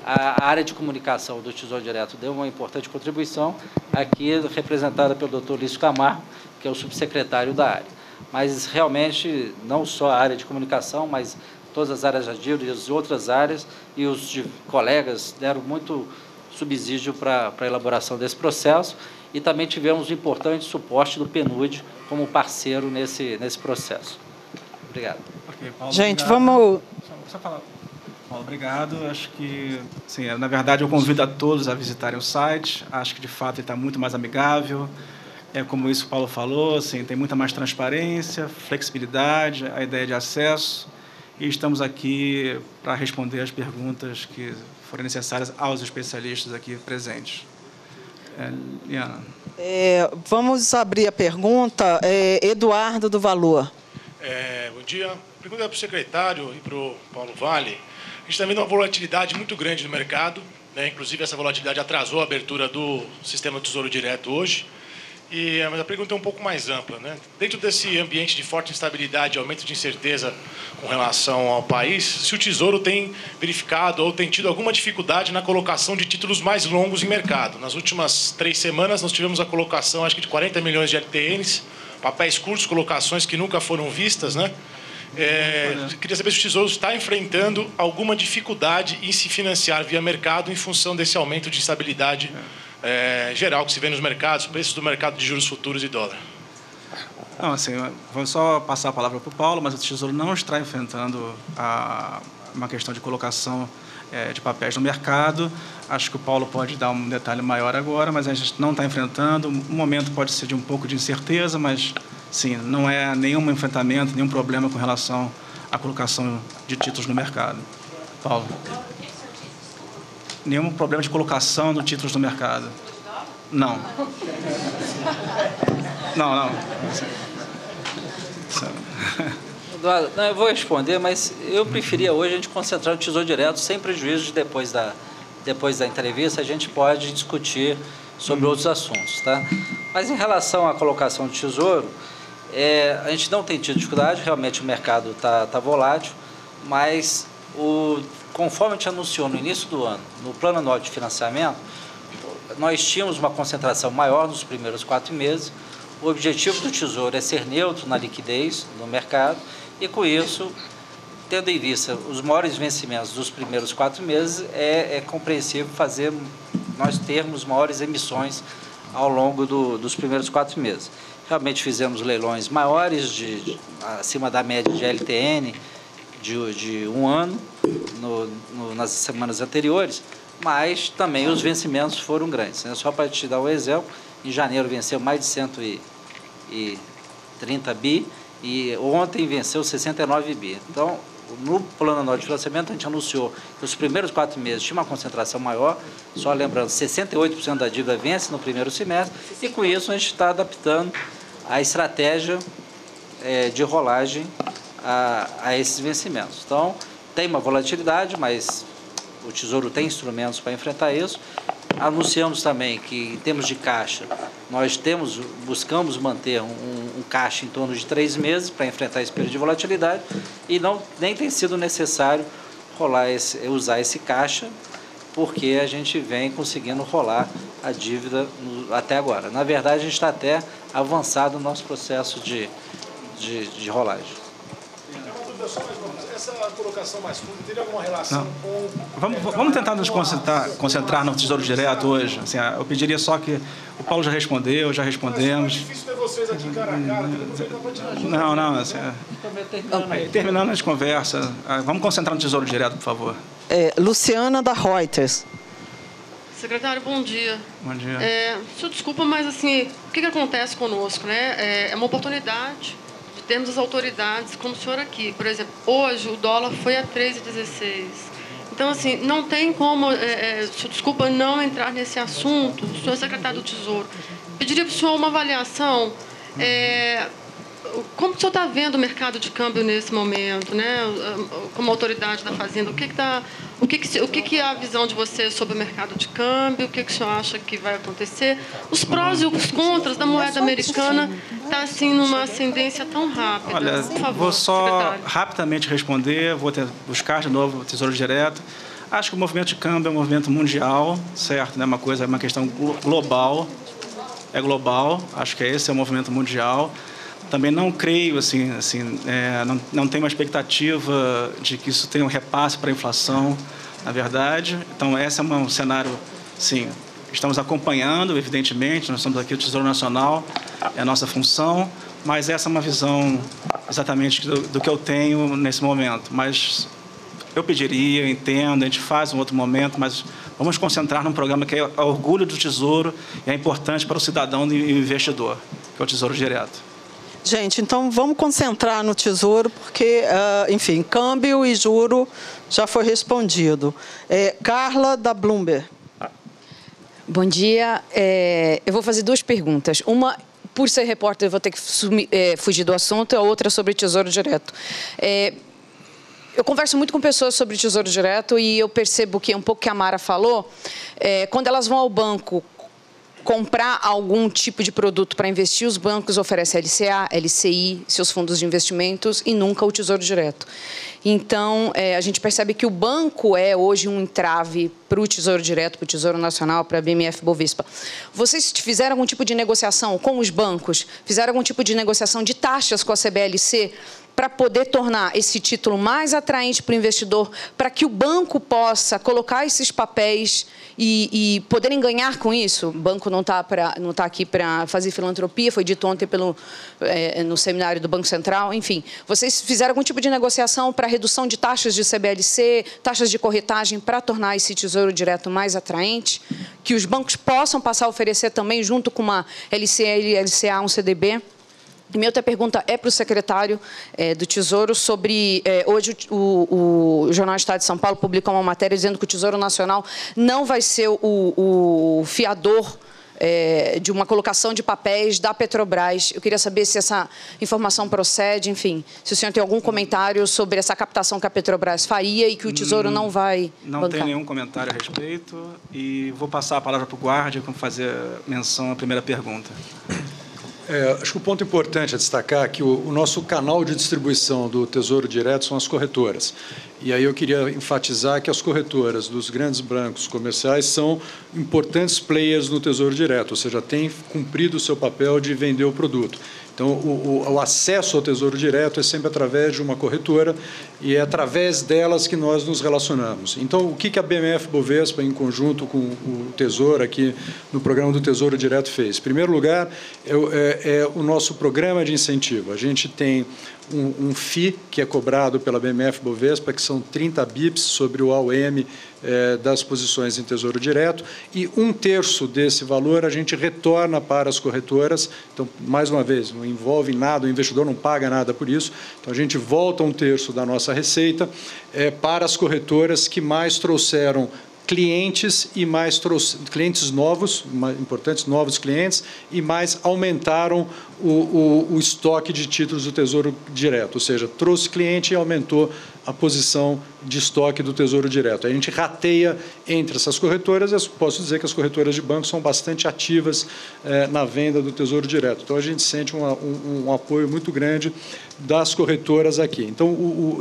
A área de comunicação do Tesouro Direto deu uma importante contribuição, aqui representada pelo Dr. Lício Camargo, que é o subsecretário da área. Mas, realmente, não só a área de comunicação, mas todas as áreas e as outras áreas, e os colegas deram muito subsídio para a elaboração desse processo, e também tivemos um importante suporte do PNUD como parceiro nesse processo. Obrigado. Okay, Paulo, gente, obrigado. Vamos... Só falar. Paulo, obrigado. Acho que, sim, na verdade, eu convido a todos a visitarem o site. Acho que, de fato, ele está muito mais amigável. Como isso o Paulo falou, assim, tem muita mais transparência, flexibilidade, a ideia de acesso. E estamos aqui para responder as perguntas que forem necessárias aos especialistas aqui presentes. Liana. Vamos abrir a pergunta. Eduardo do Valor. Bom dia. Pergunta para o secretário e para o Paulo Vale. A gente está vendo uma volatilidade muito grande no mercado, né? Inclusive, essa volatilidade atrasou a abertura do sistema do Tesouro Direto hoje. Mas a pergunta é um pouco mais ampla, né? Dentro desse ambiente de forte instabilidade e aumento de incerteza com relação ao país, se o Tesouro tem verificado ou tem tido alguma dificuldade na colocação de títulos mais longos em mercado. Nas últimas 3 semanas, nós tivemos a colocação, acho que, de 40 milhões de LTNs, papéis curtos, colocações que nunca foram vistas, né? Queria saber se o Tesouro está enfrentando alguma dificuldade em se financiar via mercado em função desse aumento de instabilidade geral que se vê nos mercados, preços do mercado de juros futuros e dólar. Não, assim, vou só passar a palavra para o Paulo, mas o Tesouro não está enfrentando uma questão de colocação de papéis no mercado. Acho que o Paulo pode dar um detalhe maior agora, mas a gente não está enfrentando. O momento pode ser de um pouco de incerteza, mas sim, não é nenhum enfrentamento, nenhum problema com relação à colocação de títulos no mercado. Paulo. Nenhum problema de colocação de títulos no mercado. Não. Não, não. Eduardo, não, eu vou responder, mas eu preferia hoje a gente concentrar no Tesouro Direto, sem prejuízo de depois da entrevista, a gente pode discutir sobre outros assuntos, tá? Mas em relação à colocação de tesouro, a gente não tem tido dificuldade, realmente o mercado está volátil, mas conforme a gente anunciou no início do ano, no plano anual de financiamento, nós tínhamos uma concentração maior nos primeiros 4 meses. O objetivo do Tesouro é ser neutro na liquidez no mercado e, com isso, tendo em vista os maiores vencimentos dos primeiros 4 meses, é compreensível nós termos maiores emissões ao longo dos primeiros 4 meses. Realmente fizemos leilões maiores, acima da média de LTN, de 1 ano, nas semanas anteriores, mas também os vencimentos foram grandes, né? Só para te dar um exemplo, em janeiro venceu mais de 130 bi e ontem venceu 69 bi. Então, no plano anual de financiamento, a gente anunciou que os primeiros 4 meses tinha uma concentração maior, só lembrando, 68% da dívida vence no primeiro semestre, e com isso a gente está adaptando a estratégia de rolagem a esses vencimentos. Então, tem uma volatilidade, mas o Tesouro tem instrumentos para enfrentar isso. Anunciamos também que, em termos de caixa, nós buscamos manter um caixa em torno de 3 meses para enfrentar esse período de volatilidade, e nem tem sido necessário usar esse caixa, porque a gente vem conseguindo rolar a dívida até agora. Na verdade, a gente está até avançado no nosso processo de rolagem. Essa colocação mais curta teria alguma relação com... Vamos tentar nos concentrar no Tesouro Direto hoje. Assim, eu pediria só que... O Paulo já respondeu, já respondemos. É difícil ter vocês aqui cara a cara. Não. Assim, terminando as conversas. Vamos concentrar no Tesouro Direto, por favor. Luciana, da Reuters. Secretário, bom dia. Bom dia. Senhor, desculpa, mas assim, o que acontece conosco, né? É uma oportunidade... Temos as autoridades, como o senhor aqui. Por exemplo, hoje o dólar foi a 3,16. Então, assim, não tem como, desculpa, não entrar nesse assunto. O senhor é secretário do Tesouro. Pediria para o senhor uma avaliação. Como o senhor está vendo o mercado de câmbio nesse momento, né? Como autoridade da Fazenda, o que é a visão de vocês sobre o mercado de câmbio? O que o senhor acha que vai acontecer? Os prós e os contras da moeda americana está assim numa ascendência tão rápida. Olha, por favor, vou só rapidamente responder, vou buscar de novo o Tesouro Direto. Acho que o movimento de câmbio é um movimento mundial, certo? Né? Uma questão global. É global. Acho que esse é o movimento mundial. Também não creio, não tenho uma expectativa de que isso tenha um repasse para a inflação, na verdade. Então, esse é um cenário, sim, estamos acompanhando, evidentemente, nós estamos aqui no Tesouro Nacional, é a nossa função, mas essa é uma visão exatamente do que eu tenho nesse momento. Mas eu pediria, eu entendo, a gente faz um outro momento, mas vamos concentrar num programa que é o orgulho do Tesouro e é importante para o cidadão e o investidor, que é o Tesouro Direto. Gente, então vamos concentrar no Tesouro, porque, enfim, câmbio e juro já foi respondido. Carla, da Bloomberg. Bom dia. Eu vou fazer 2 perguntas. Uma, por ser repórter, eu vou ter que fugir do assunto, e a outra sobre Tesouro Direto. Eu converso muito com pessoas sobre Tesouro Direto e eu percebo que, um pouco que a Mara falou, quando elas vão ao banco comprar algum tipo de produto para investir, os bancos oferecem LCA, LCI, seus fundos de investimentos e nunca o Tesouro Direto. Então, a gente percebe que o banco é hoje um entrave para o Tesouro Direto, para o Tesouro Nacional, para a BM&F Bovespa. Vocês fizeram algum tipo de negociação com os bancos? Fizeram algum tipo de negociação de taxas com a CBLC para poder tornar esse título mais atraente para o investidor, para que o banco possa colocar esses papéis e poderem ganhar com isso? O banco não tá aqui para fazer filantropia, foi dito ontem no seminário do Banco Central. Enfim, vocês fizeram algum tipo de negociação para redução de taxas de CBLC, taxas de corretagem, para tornar esse Tesouro Direto mais atraente, que os bancos possam passar a oferecer também, junto com uma LCL, LCA, um CDB? E minha outra pergunta é para o secretário do Tesouro sobre... hoje o Jornal Estado de São Paulo publicou uma matéria dizendo que o Tesouro Nacional não vai ser o fiador de uma colocação de papéis da Petrobras. Eu queria saber se essa informação procede, enfim, se o senhor tem algum comentário sobre essa captação que a Petrobras faria e que o Tesouro não vai bancar. Não tem nenhum comentário a respeito e vou passar a palavra para o Guardia para fazer menção à primeira pergunta. Acho que o ponto importante a destacar é que o nosso canal de distribuição do Tesouro Direto são as corretoras. E aí eu queria enfatizar que as corretoras dos grandes bancos comerciais são importantes players no Tesouro Direto, ou seja, têm cumprido o seu papel de vender o produto. Então, o acesso ao Tesouro Direto é sempre através de uma corretora e é através delas que nós nos relacionamos. Então, o que a BM&F Bovespa, em conjunto com o Tesouro, aqui no programa do Tesouro Direto, fez? Em primeiro lugar, é o nosso programa de incentivo. A gente tem um FII que é cobrado pela BM&F Bovespa, que são 30 bips sobre o AUM das posições em Tesouro Direto, e 1/3 desse valor a gente retorna para as corretoras. Então, mais uma vez, não envolve nada, o investidor não paga nada por isso. Então, a gente volta 1/3 da nossa receita para as corretoras que mais trouxeram clientes e mais clientes novos, importantes novos clientes, e mais aumentaram o estoque de títulos do Tesouro Direto, ou seja, trouxe cliente e aumentou a posição de estoque do Tesouro Direto. A gente rateia entre essas corretoras, eu posso dizer que as corretoras de banco são bastante ativas na venda do Tesouro Direto. Então, a gente sente um apoio muito grande das corretoras aqui. Então,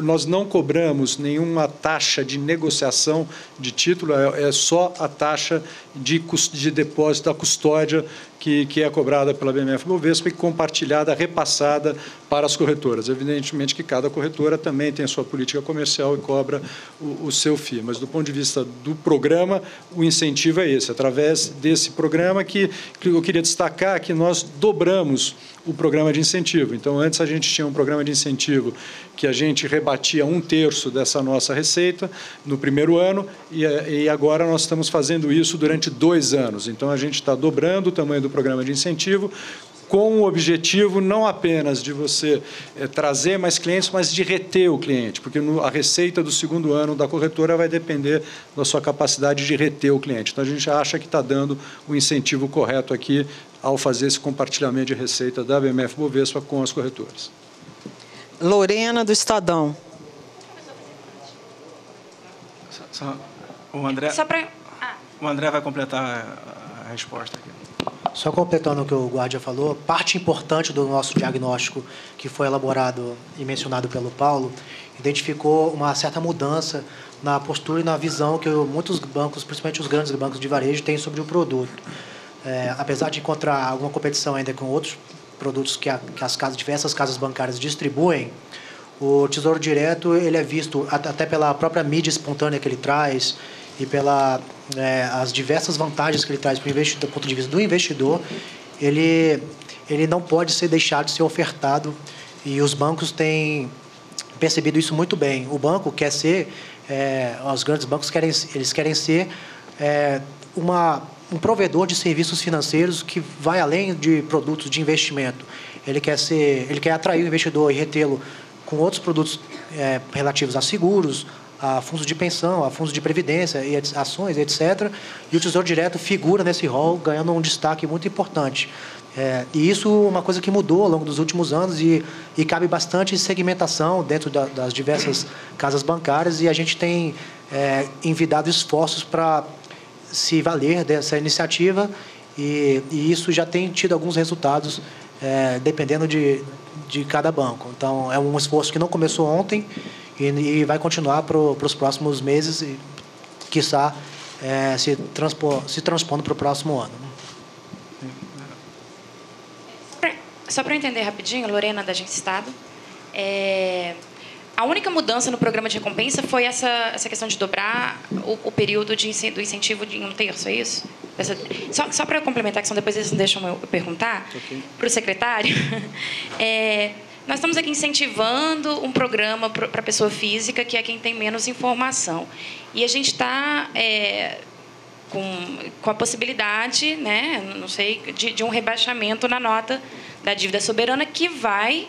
nós não cobramos nenhuma taxa de negociação de título, é só a taxa de depósito da custódia que é cobrada pela BM&F Bovespa e compartilhada, repassada para as corretoras. Evidentemente que cada corretora também tem a sua política comercial e cobra o seu FII, mas do ponto de vista do programa, o incentivo é esse, através desse programa que eu queria destacar que nós dobramos o programa de incentivo. Então, antes a gente tinha um programa de incentivo que a gente rebatia 1/3 dessa nossa receita no primeiro ano e agora nós estamos fazendo isso durante 2 anos. Então, a gente está dobrando o tamanho do programa de incentivo com o objetivo não apenas de você trazer mais clientes, mas de reter o cliente, porque a receita do segundo ano da corretora vai depender da sua capacidade de reter o cliente. Então, a gente acha que está dando o incentivo correto aqui ao fazer esse compartilhamento de receita da BM&F Bovespa com as corretoras. Lorena, do Estadão. O André vai completar a resposta aqui. Só completando o que o Guardia falou, parte importante do nosso diagnóstico que foi elaborado e mencionado pelo Paulo, identificou uma certa mudança na postura e na visão que muitos bancos, principalmente os grandes bancos de varejo, têm sobre o produto. Apesar de encontrar alguma competição ainda com outros produtos que diversas casas bancárias distribuem, o Tesouro Direto ele é visto até pela própria mídia espontânea que ele traz e pelas diversas vantagens que ele traz do ponto de vista do investidor, ele não pode ser deixado de ser ofertado e os bancos têm percebido isso muito bem. O banco quer ser, os grandes bancos querem ser um provedor de serviços financeiros que vai além de produtos de investimento. Ele quer atrair o investidor e retê-lo com outros produtos relativos a seguros, a fundos de pensão, a fundos de previdência, e ações, etc. E o Tesouro Direto figura nesse rol, ganhando um destaque muito importante. E isso é uma coisa que mudou ao longo dos últimos anos e cabe bastante segmentação dentro das diversas casas bancárias e a gente tem envidado esforços para se valer dessa iniciativa e isso já tem tido alguns resultados dependendo de cada banco. Então, é um esforço que não começou ontem, e vai continuar para os próximos meses e, quiçá, se transpondo para o próximo ano. Só para eu entender rapidinho, Lorena, da Agência Estado, a única mudança no programa de recompensa foi essa questão de dobrar o período do incentivo em 1/3, é isso? Só para eu complementar, que senão depois eles não deixam eu perguntar, okay, para o secretário. Nós estamos aqui incentivando um programa para a pessoa física, que é quem tem menos informação. E a gente está com a possibilidade, né, não sei, de um rebaixamento na nota da dívida soberana que vai,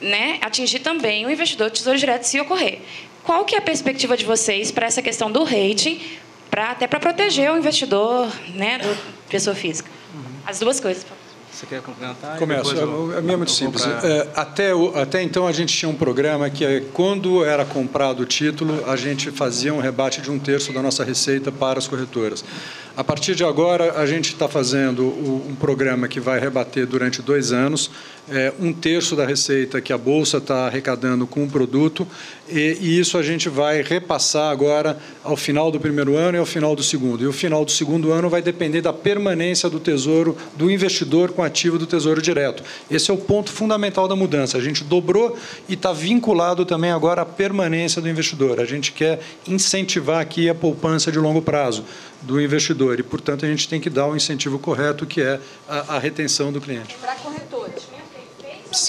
né, atingir também o investidor do Tesouro Direto se ocorrer. Qual que é a perspectiva de vocês para essa questão do rating até para proteger o investidor, né, da pessoa física. As duas coisas. Você quer complementar? Começo. A minha é muito simples. Até então, a gente tinha um programa que, quando era comprado o título, a gente fazia um rebate de 1/3 da nossa receita para as corretoras. A partir de agora, a gente está fazendo um programa que vai rebater durante 2 anos, 1/3 da receita que a Bolsa está arrecadando com o produto, e isso a gente vai repassar agora ao final do primeiro ano e ao final do segundo. E o final do segundo ano vai depender da permanência do Tesouro, do investidor com ativo do Tesouro Direto. Esse é o ponto fundamental da mudança. A gente dobrou e está vinculado também agora à permanência do investidor. A gente quer incentivar aqui a poupança de longo prazo do investidor e, portanto, a gente tem que dar o incentivo correto, que é a retenção do cliente. Para corretores,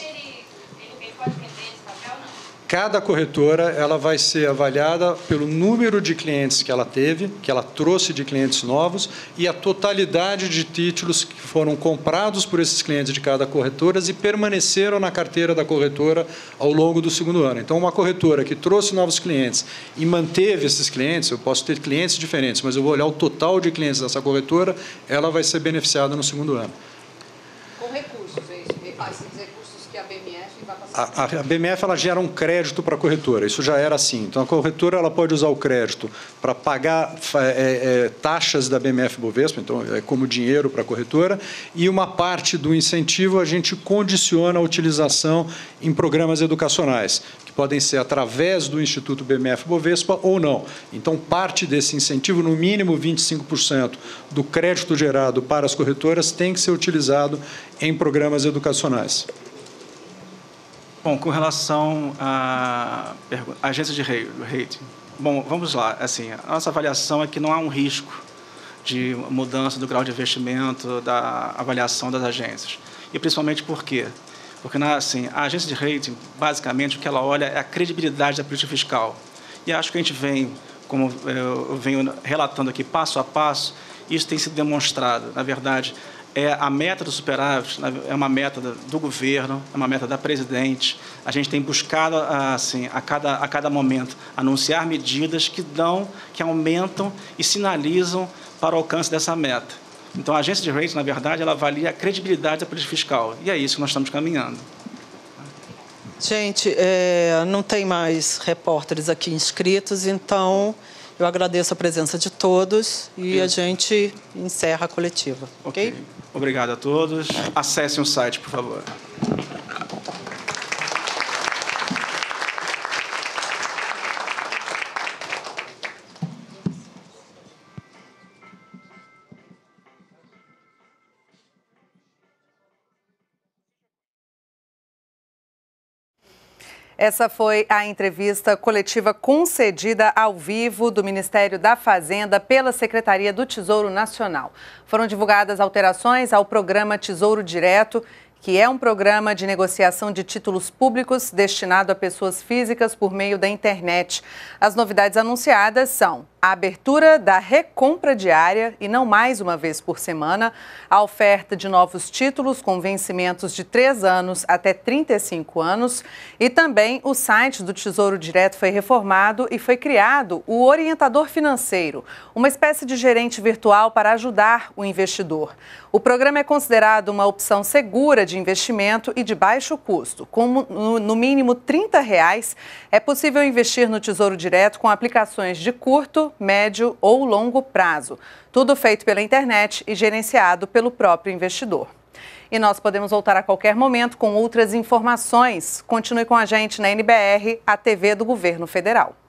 ele pode vender esse papel, não? Cada corretora ela vai ser avaliada pelo número de clientes que ela teve, que ela trouxe de clientes novos, e a totalidade de títulos que foram comprados por esses clientes de cada corretora e permaneceram na carteira da corretora ao longo do segundo ano. Então, uma corretora que trouxe novos clientes e manteve esses clientes, eu posso ter clientes diferentes, mas eu vou olhar o total de clientes dessa corretora, ela vai ser beneficiada no segundo ano. Com recursos, a BM&F ela gera um crédito para a corretora, isso já era assim. Então, a corretora ela pode usar o crédito para pagar taxas da BM&F Bovespa, então é como dinheiro para a corretora, e uma parte do incentivo a gente condiciona a utilização em programas educacionais, que podem ser através do Instituto BM&F Bovespa ou não. Então, parte desse incentivo, no mínimo 25% do crédito gerado para as corretoras, tem que ser utilizado em programas educacionais. Bom, com relação à agência de rating, bom, vamos lá. Assim, a nossa avaliação é que não há um risco de mudança do grau de investimento, da avaliação das agências. E principalmente por quê? Porque assim, a agência de rating, basicamente, o que ela olha é a credibilidade da política fiscal. E acho que a gente vem, como eu venho relatando aqui passo a passo, isso tem sido demonstrado, na verdade. A meta do superávit é uma meta do governo, é uma meta da presidente. A gente tem buscado, assim, a cada momento, anunciar medidas que aumentam e sinalizam para o alcance dessa meta. Então, a agência de rating, na verdade, ela avalia a credibilidade da política fiscal. E é isso que nós estamos caminhando. Gente, não tem mais repórteres aqui inscritos, então... Eu agradeço a presença de todos e a gente encerra a coletiva. Ok? Obrigado a todos. Acessem o site, por favor. Essa foi a entrevista coletiva concedida ao vivo do Ministério da Fazenda pela Secretaria do Tesouro Nacional. Foram divulgadas alterações ao programa Tesouro Direto, que é um programa de negociação de títulos públicos destinado a pessoas físicas por meio da internet. As novidades anunciadas são a abertura da recompra diária, e não mais uma vez por semana, a oferta de novos títulos com vencimentos de 3 anos até 35 anos, e também o site do Tesouro Direto foi reformado e foi criado o orientador financeiro, uma espécie de gerente virtual para ajudar o investidor. O programa é considerado uma opção segura de investimento e de baixo custo. Como no mínimo R$ 30, é possível investir no Tesouro Direto com aplicações de curto, médio ou longo prazo. Tudo feito pela internet e gerenciado pelo próprio investidor. E nós podemos voltar a qualquer momento com outras informações. Continue com a gente na NBR, a TV do Governo Federal.